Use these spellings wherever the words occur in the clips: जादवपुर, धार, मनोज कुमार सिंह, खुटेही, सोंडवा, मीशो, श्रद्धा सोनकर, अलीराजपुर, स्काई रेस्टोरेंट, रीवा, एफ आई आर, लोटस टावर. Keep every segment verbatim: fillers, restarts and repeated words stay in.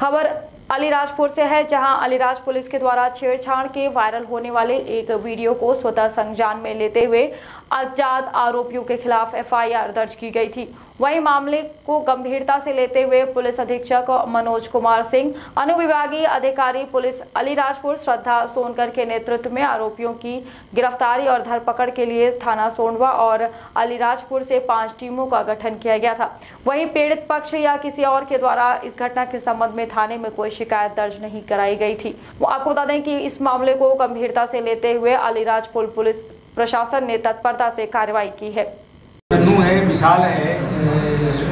खबर अलीराजपुर से है, जहां अलीराज पुलिस के द्वारा छेड़छाड़ के वायरल होने वाले एक वीडियो को स्वतः संज्ञान में लेते हुए अज्ञात आरोपियों के खिलाफ एफ आई आर दर्ज की गई थी। वहीं मामले को गंभीरता से लेते हुए पुलिस अधीक्षक मनोज कुमार सिंह, अनुविभागीय अधिकारी पुलिस अलीराजपुर श्रद्धा सोनकर के नेतृत्व में आरोपियों की गिरफ्तारी और धरपकड़ के लिए थाना सोंडवा और अलीराजपुर से पांच टीमों का गठन किया गया था। वहीं पीड़ित पक्ष या किसी और के द्वारा इस घटना के संबंध में थाने में कोई शिकायत दर्ज नहीं कराई गई थी। आपको बता दें कि इस मामले को गंभीरता से लेते हुए अलीराजपुर पुलिस प्रशासन ने तत्परता से कार्रवाई की है। नू है, विशाल है,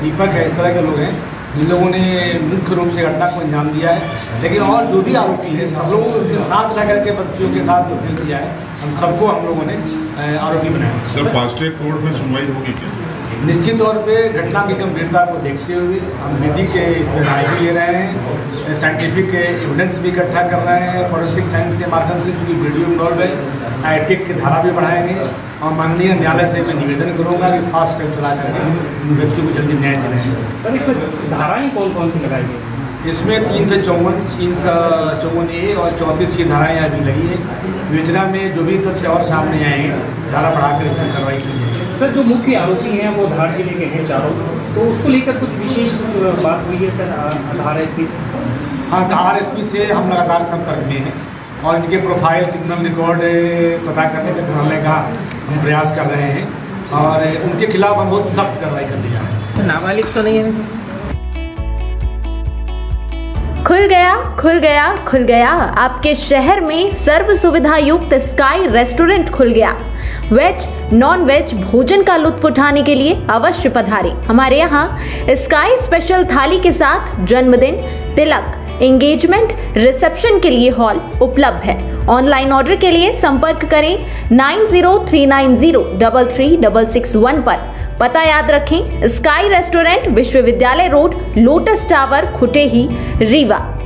दीपक है, इस तरह के लोग हैं जिन लोगों ने मुख्य रूप से घटना को अंजाम दिया है, लेकिन और जो भी आरोपी है सब लोगों को उसके साथ रह करके बच्चों के साथ दुष्कर्म किया है। हम सबको हम लोगों ने आरोपी बनाया। सर, फास्ट ट्रैक कोर्ट में सुनवाई होगी क्या? निश्चित तौर पे घटना की गंभीरता को देखते हुए हम विधि के इसमें राय भी ले रहे हैं, साइंटिफिक एविडेंस भी इकट्ठा कर रहे हैं, फॉरेंसिक साइंस के माध्यम से जो वीडियो इन्वॉल्व है एथिक की धारा भी बढ़ाएंगे और माननीय न्यायालय से मैं निवेदन करूंगा कि फास्ट ट्रैक चला करके उन व्यक्तियों को जल्दी न्याय दिलाएंगे। सर, इसमें धाराएँ कौन कौन सी लगाई गई? इसमें तीन सौ चौवन तीन सौ चौवन ए और चौंतीस की धाराएँ अभी लगी है। योजना में जो भी तथ्य और सामने आएंगे धारा बढ़ाकर इसमें कार्रवाई की जाएगी। सर, जो मुख्य आरोपी हैं वो धार जिले के हैं चारों, तो उसको लेकर कुछ विशेष कुछ बात हुई है सर धार एस पी से? हाँ, धार एस पी से हम लगातार संपर्क में हैं और इनके प्रोफाइल क्रिमिनल रिकॉर्ड पता करने के मामले का हम प्रयास कर रहे हैं और उनके खिलाफ हम बहुत सख्त कार्रवाई कर दी जा रही है। नाबालिग तो नहीं है? खुल गया खुल गया खुल गया आपके शहर में सर्व सुविधा युक्त स्काई रेस्टोरेंट खुल गया। वेज नॉन वेज भोजन का लुत्फ उठाने के लिए अवश्य पधारें। हमारे यहाँ स्काई स्पेशल थाली के साथ जन्मदिन, तिलक, एंगेजमेंट, रिसेप्शन के लिए हॉल उपलब्ध है। ऑनलाइन ऑर्डर के लिए संपर्क करें nine zero three nine zero double three double six one पर। पता याद रखें, स्काई रेस्टोरेंट, विश्वविद्यालय road, लोटस टावर, खुटेही, रीवा।